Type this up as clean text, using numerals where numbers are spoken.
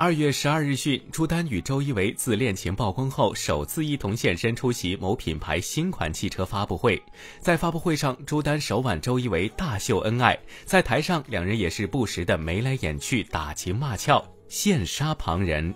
2月12日讯，朱丹与周一围自恋情曝光后，首次一同现身出席某品牌新款汽车发布会。在发布会上，朱丹手挽周一围大秀恩爱，在台上两人也是不时的眉来眼去，打情骂俏，现杀旁人。